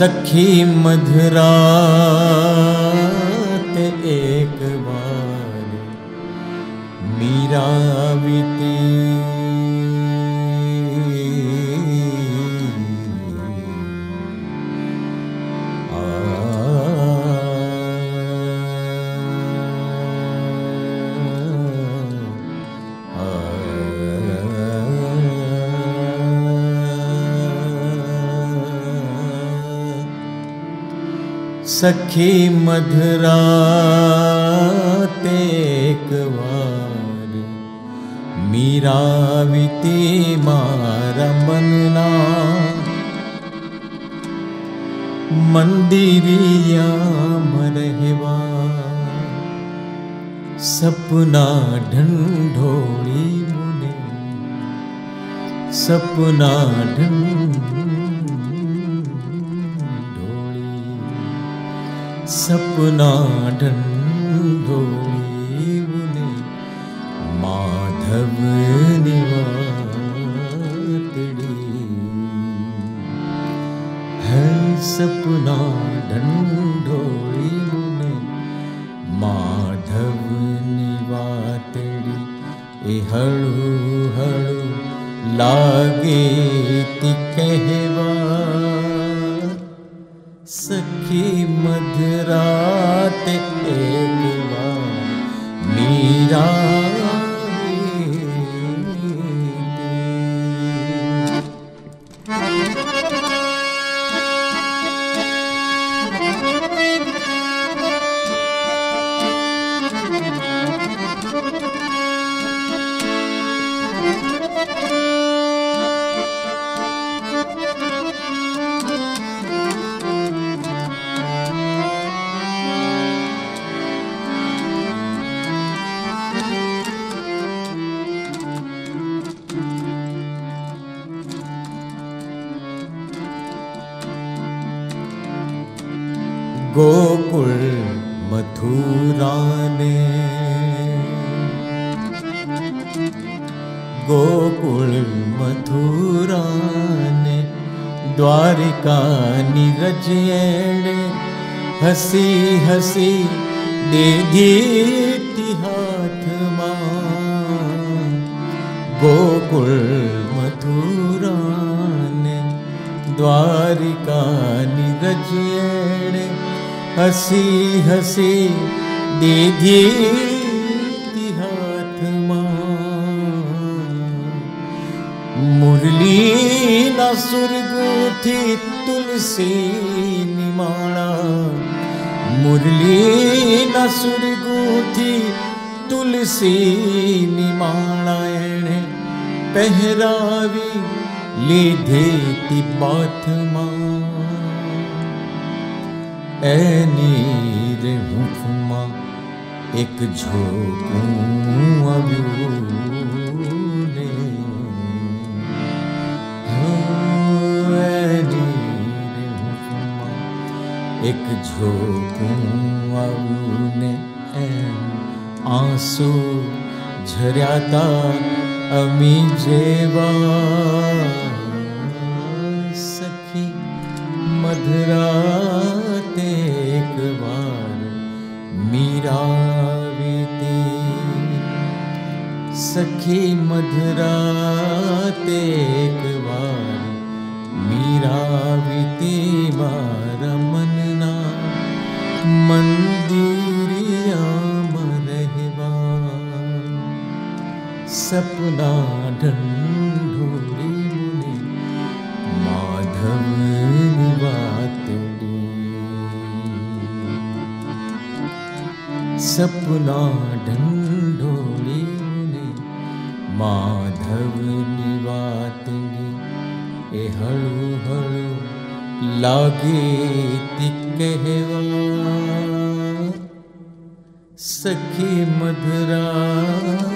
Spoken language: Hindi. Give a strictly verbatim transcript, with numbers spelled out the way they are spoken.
सखी मधरात एक बार मीरा बीती। सखी मधरात एक बार मीरा बीती मारा मनना मंदिरिया मरहवा सपना ढंढोली मुने सपना ढंढ सपना ढंढोली बुने माधव निवातड़ी है सपना ढंढोली बुने माधव निवातड़ी ए हड़ू हड़ू लागे ती कहवा सखी मधरात एक बार मीरा गोकुल मथुरा ने गोकुल मथुरा ने द्वारिका नीरज एड़े हसी हसी दे दी हाथ मां। गोकुल मथुरा ने द्वारिका नीरज एड़े हसी हसी दीदी हाथ मां। मुरली ना सुरगुथी तुलसी निमाणा मुरली ना सुरगुथी तुलसी निमाणा एणे पहरावी लीधे ती पाथ मां। एनीर हुक्मा एक झोंकू अबूने एक झोंकू अबूने आंसू झर्याता अमी जेवा सखी मधरा एक बार मीरा बीती। सखी मधरात एक बार मीरा बीती मारा मनना मंदिरिया मरहवा सपना ढंढोली मुने माधव निवातड़ी सपना ढंढोली ने माधव निवातड़ी ए हड़ू हड़ू लागे ती कहवा सखी मधुरा।